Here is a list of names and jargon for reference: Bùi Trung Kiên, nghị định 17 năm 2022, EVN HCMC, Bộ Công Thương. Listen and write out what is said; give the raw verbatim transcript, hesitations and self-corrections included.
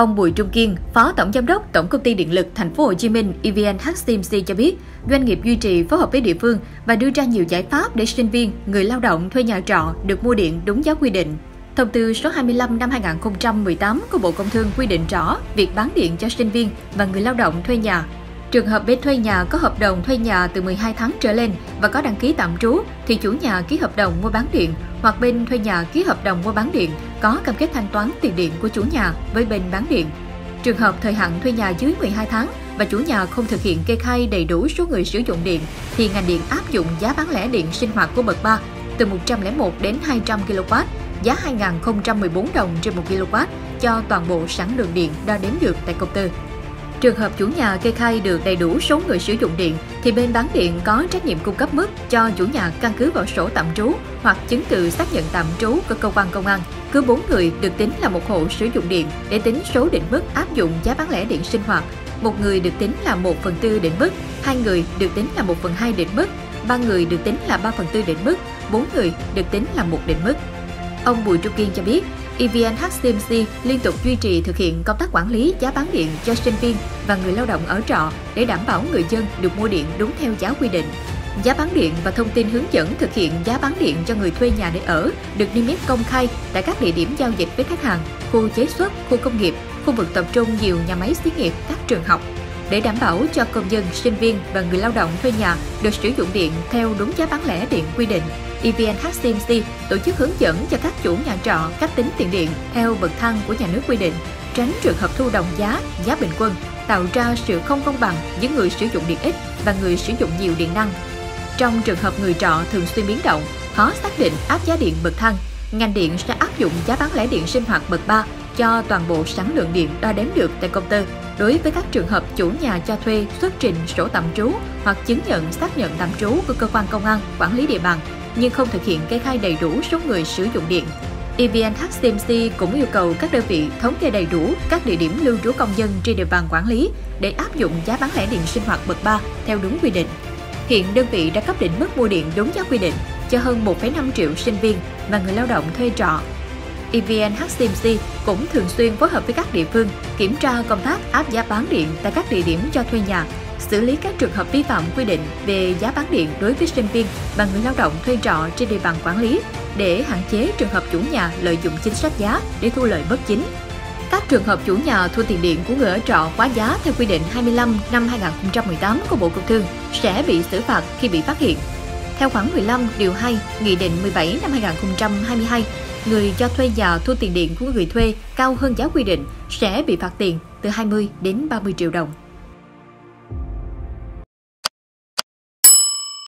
Ông Bùi Trung Kiên, Phó Tổng Giám đốc Tổng Công ty Điện lực Thành phố Hồ Chí Minh (E V N H C M C) cho biết, doanh nghiệp duy trì phối hợp với địa phương và đưa ra nhiều giải pháp để sinh viên, người lao động thuê nhà trọ được mua điện đúng giá quy định. Thông tư số hai mươi lăm năm hai nghìn không trăm mười tám của Bộ Công Thương quy định rõ việc bán điện cho sinh viên và người lao động thuê nhà. Trường hợp bên thuê nhà có hợp đồng thuê nhà từ mười hai tháng trở lên và có đăng ký tạm trú thì chủ nhà ký hợp đồng mua bán điện hoặc bên thuê nhà ký hợp đồng mua bán điện có cam kết thanh toán tiền điện của chủ nhà với bên bán điện. Trường hợp thời hạn thuê nhà dưới mười hai tháng và chủ nhà không thực hiện kê khai đầy đủ số người sử dụng điện thì ngành điện áp dụng giá bán lẻ điện sinh hoạt của bậc ba từ một trăm lẻ một đến hai trăm kW, giá hai nghìn không trăm mười bốn đồng trên một kW cho toàn bộ sản lượng điện đo đếm được tại công ty. Trường hợp chủ nhà kê khai được đầy đủ số người sử dụng điện thì bên bán điện có trách nhiệm cung cấp mức cho chủ nhà căn cứ vào sổ tạm trú hoặc chứng từ xác nhận tạm trú của cơ quan công an. Cứ bốn người được tính là một hộ sử dụng điện để tính số định mức áp dụng giá bán lẻ điện sinh hoạt. Một người được tính là một phần tư định mức, hai người được tính là một phần hai định mức, ba người được tính là ba phần tư định mức, bốn người được tính là một định mức. Ông Bùi Trung Kiên cho biết, e vê en hát xê em xê liên tục duy trì thực hiện công tác quản lý giá bán điện cho sinh viên và người lao động ở trọ để đảm bảo người dân được mua điện đúng theo giá quy định. Giá bán điện và thông tin hướng dẫn thực hiện giá bán điện cho người thuê nhà để ở được niêm yết công khai tại các địa điểm giao dịch với khách hàng, khu chế xuất, khu công nghiệp, khu vực tập trung nhiều nhà máy xí nghiệp, các trường học. Để đảm bảo cho công dân, sinh viên và người lao động thuê nhà được sử dụng điện theo đúng giá bán lẻ điện quy định, e vê en hát xê em xê tổ chức hướng dẫn cho các chủ nhà trọ cách tính tiền điện theo bậc thang của nhà nước quy định, tránh trường hợp thu đồng giá, giá bình quân, tạo ra sự không công bằng giữa người sử dụng điện ít và người sử dụng nhiều điện năng. Trong trường hợp người trọ thường xuyên biến động, khó xác định áp giá điện bậc thang, ngành điện sẽ áp dụng giá bán lẻ điện sinh hoạt bậc ba cho toàn bộ sản lượng điện đo đếm được tại công ty. Đối với các trường hợp chủ nhà cho thuê xuất trình sổ tạm trú hoặc chứng nhận xác nhận tạm trú của cơ quan công an quản lý địa bàn nhưng không thực hiện kê khai đầy đủ số người sử dụng điện. e vê en hát xê em xê cũng yêu cầu các đơn vị thống kê đầy đủ các địa điểm lưu trú công dân trên địa bàn quản lý để áp dụng giá bán lẻ điện sinh hoạt bậc ba theo đúng quy định. Hiện đơn vị đã cấp định mức mua điện đúng giá quy định cho hơn một phẩy năm triệu sinh viên và người lao động thuê trọ. e vê en hát xê em xê cũng thường xuyên phối hợp với các địa phương kiểm tra công tác áp giá bán điện tại các địa điểm cho thuê nhà, xử lý các trường hợp vi phạm quy định về giá bán điện đối với sinh viên và người lao động thuê trọ trên địa bàn quản lý để hạn chế trường hợp chủ nhà lợi dụng chính sách giá để thu lợi bất chính. Các trường hợp chủ nhà thu tiền điện của người ở trọ quá giá theo quy định hai mươi lăm năm hai nghìn không trăm mười tám của Bộ Công Thương sẽ bị xử phạt khi bị phát hiện. Theo khoản mười lăm điều hai nghị định mười bảy năm hai nghìn không trăm hai mươi hai, người cho thuê nhà thu tiền điện của người thuê cao hơn giá quy định sẽ bị phạt tiền từ hai mươi đến ba mươi triệu đồng.